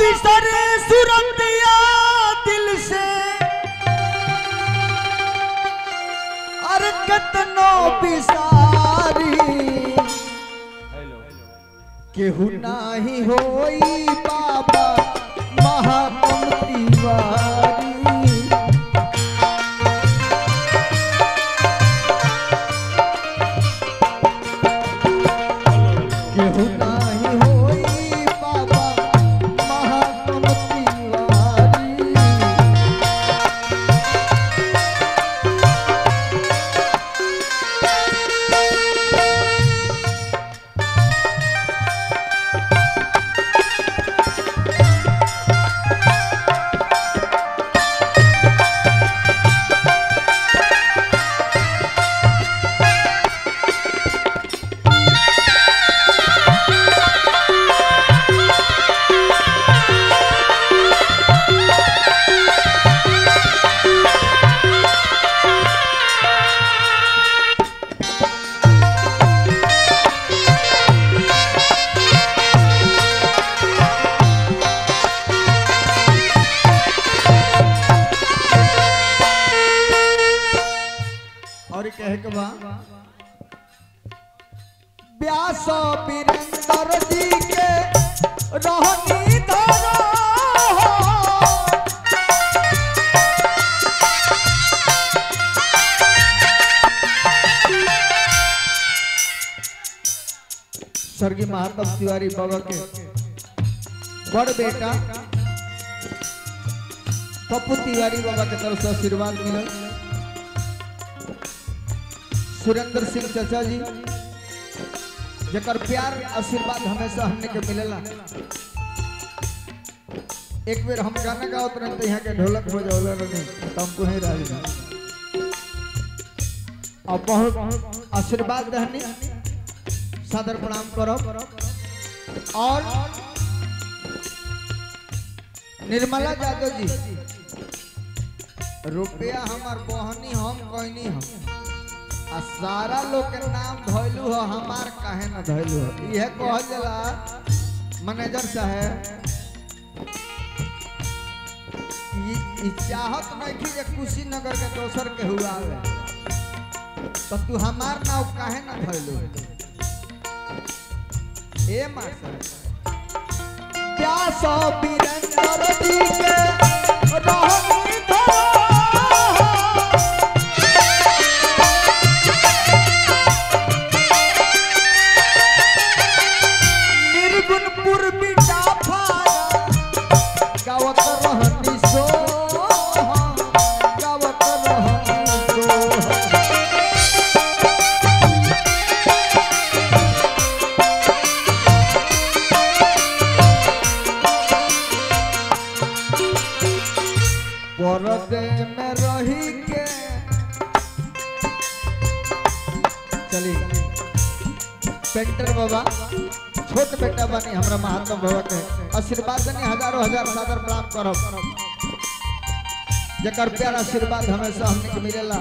बिसर सुरतिया दिल से, अरे कतनो बिसारी केहू नाही होई बाबा महातम तिवारी। व्यासो बिरंदर जी के रहनी धरा स्वर्गीय महातम तिवारी बाबा के बड़ बेटा पप्पू तिवारी बाबा के तरफ से आशीर्वाद मिले। सुरेंद्र सिंह चाचा जी जकर प्यार आशीर्वाद हमेशा हमने के मिलेला। एक बार हम गाना गाओ तुरंत यहाँ के ढोलक बजौला नहीं तमको ही राज। अब बहुत आशीर्वाद दहनी सादर प्रणाम करो और निर्मला यादव जी रुपया हमार बहनी हम कहनी हम आ सारा लोग के नाम धैलू हो हमार काहे न धैलू हो। यह कह जला मैनेजर साहब चाहत नहीं कि कुशीनगर के दोसर के हुआ तो तू हमार नाव काहे न धैलू ए मार प्यासो बीरंदर जी के रहनी धरा छोट बेटा बनी हमरा महातम भगत है आशीर्वाद ने हजारों हजार सादर प्रणाम करो जकर प्यार आशीर्वाद हमेशा हमने के मिलेला।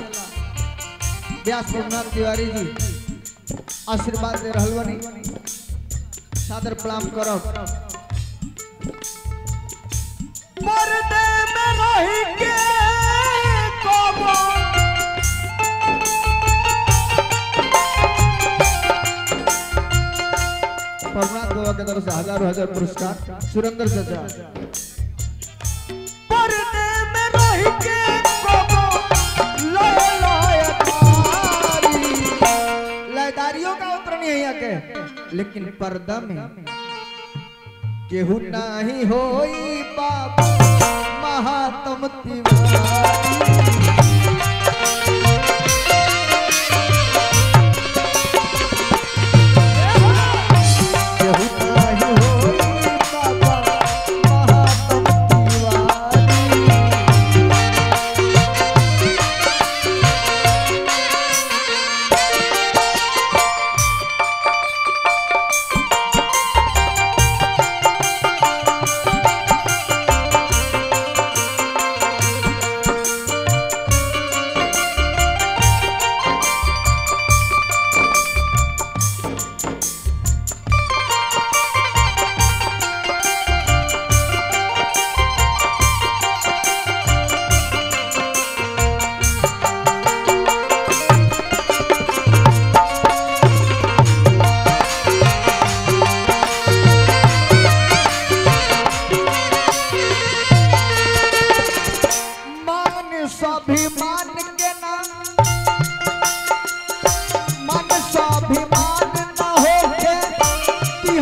व्यास प्रणाम तिवारी जी आशीर्वाद दे रहलवनी सादर प्रणाम करो। मरदे में रही के कोबो के तरफ से हजारों हजार पुरस्कार सुरेंद्र चाचा। लयदारियों का उत्तरण यही के लेकिन पर्दा में केहू नहीं होई बाबा महातम तिवारी।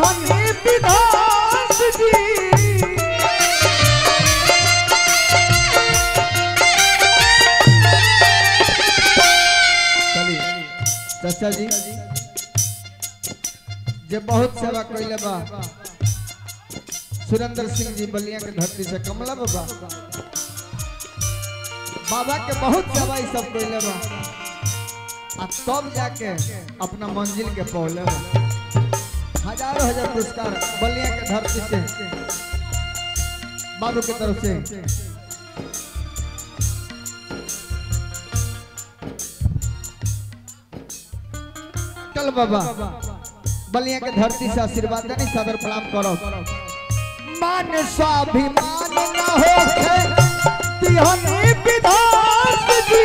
हमें विदास जी चाचा जी जब बहुत सेवा कैले बा सुरेंद्र सिंह जी बलिया के धरती से कमला बाबा के बहुत सेवा ये सब कैले बा अब तब जाके अपना मंजिल के पहुंचले हजारों हजार पुरस्कार बलिया के धरती से बाबू की तरफ से बाबा बलिया के धरती से आशीर्वाद देनी सादर प्रणाम करो मान स्वाभिमान न होखे तिहनी विदास जी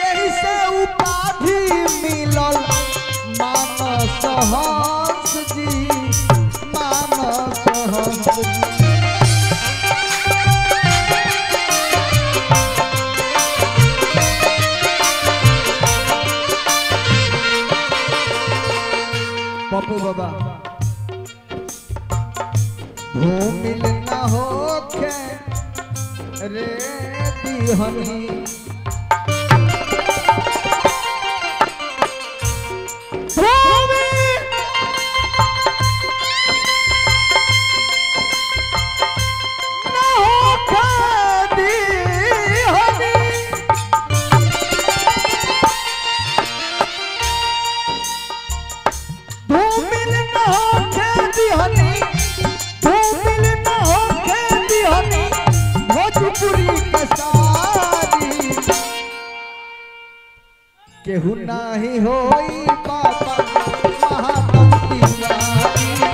यही से उपाधि मिलल मान सहस जी मान सहस जी पप्पू बाबा भूमिल ना होखे रे तिहनी केहू नाही होई बाबा महातम तिवारी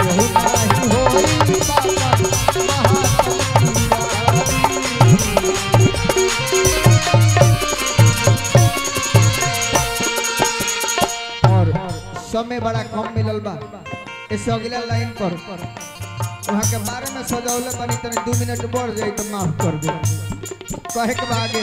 केहू नाही होई बाबा महातम तिवारी और समय बड़ा कम मिलल बा इस अगला लाइन पर वहाँ के बारे में सजावल बनी तने 2 मिनट बढ़ जाए तो माफ कर दे कहे के आगे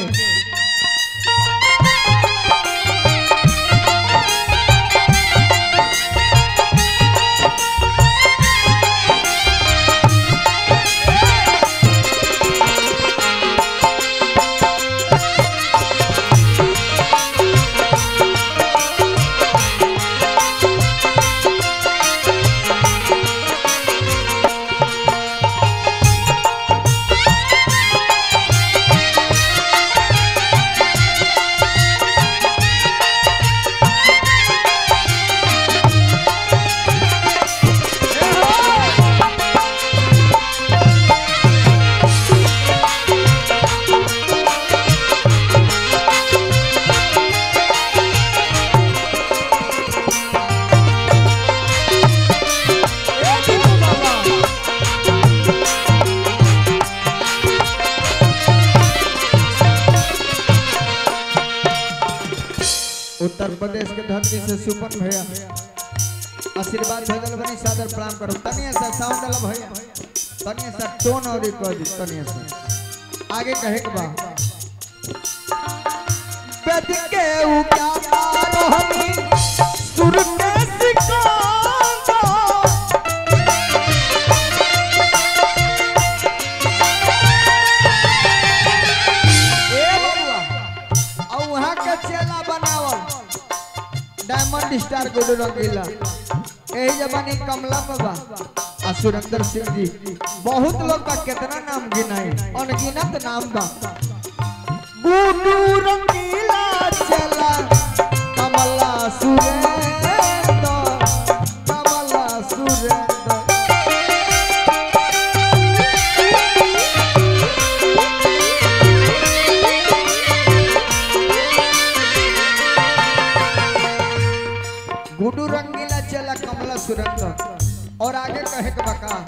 उत्तर प्रदेश के धरती से सुपन भैया आशीर्वाद भेजल बनी सादर प्रणाम करो तनिया सा साउंड वाला भैया तनिया सा टोन और रिकॉर्ड तनिया सा आगे कहे के बा बैठ के उ क्या रोहनी सुर में सिका स्टार गुड रंगीला यही जबानी कमला बाबा और सुरेंद्र सिंह जी बहुत लोग का कितना नाम गिनाए अनगिनत नाम बा गुडू रंगीला चला कमला सुरेंद्र कमला सुरेंद्र गुडू रंगीला चला कमला सुरेंद्र और आगे कहे के बका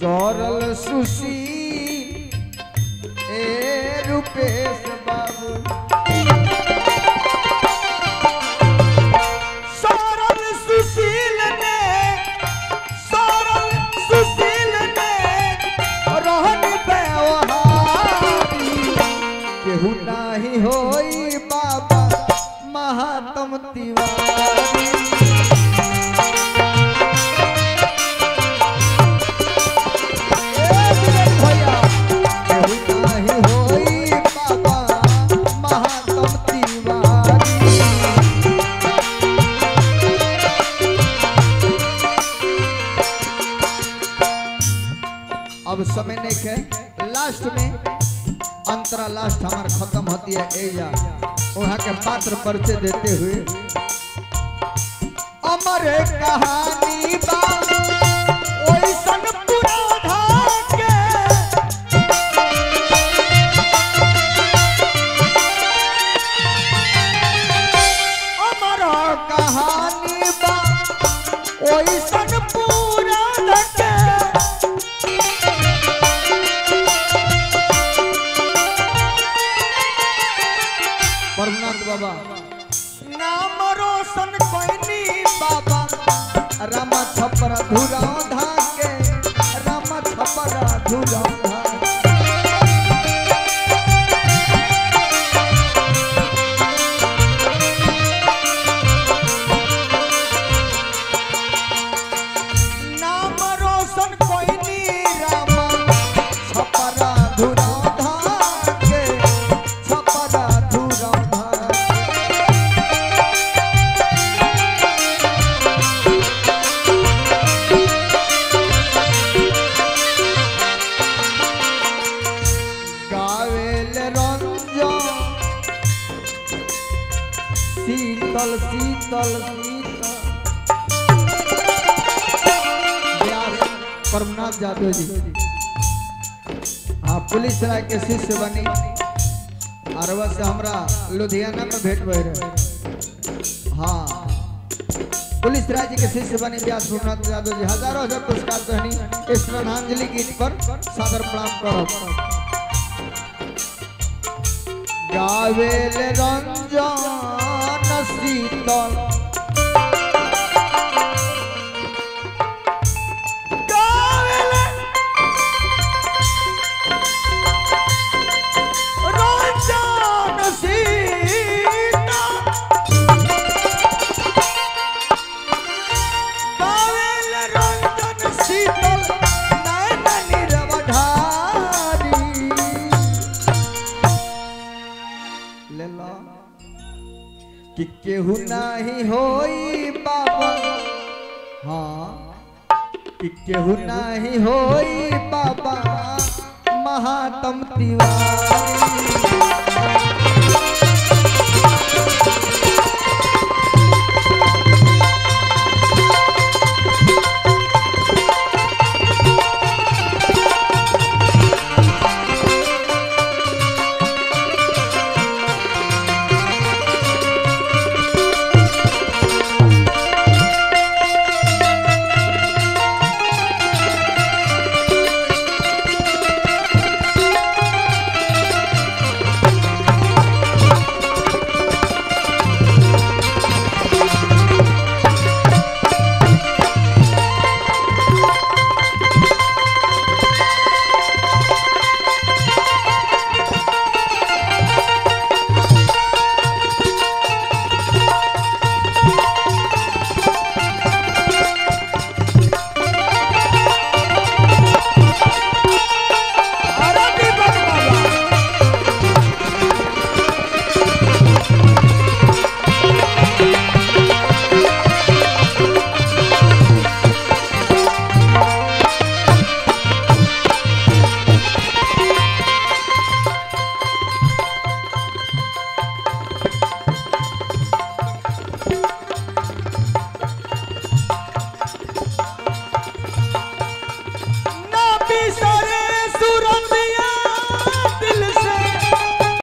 सरल सुशी ए रूपेश बाबू सरल सुशी अब समय नहीं के लास्ट में अंतरा लास्ट हमार खत्म होती है ए या वहाँ के पात्र परिचय देते हुए अमर कहानी बा परमनाथ जादव जी हाँ पुलिस राय के शिष्य बनी अरवा से हमरा लुधियाना में भेंट भय रहे। हाँ पुलिस राय जी के शिष्य बनी व्यास परमनाथ जादव जी हजारों से पुरस्कार देनी इस श्रद्धांजलि गीत पर सादर प्रणाम करो। गावेल रंजन शीतल कि केहू नहीं होई बाबा। हाँ कि केहू नहीं होई बाबा महातम तिवारी।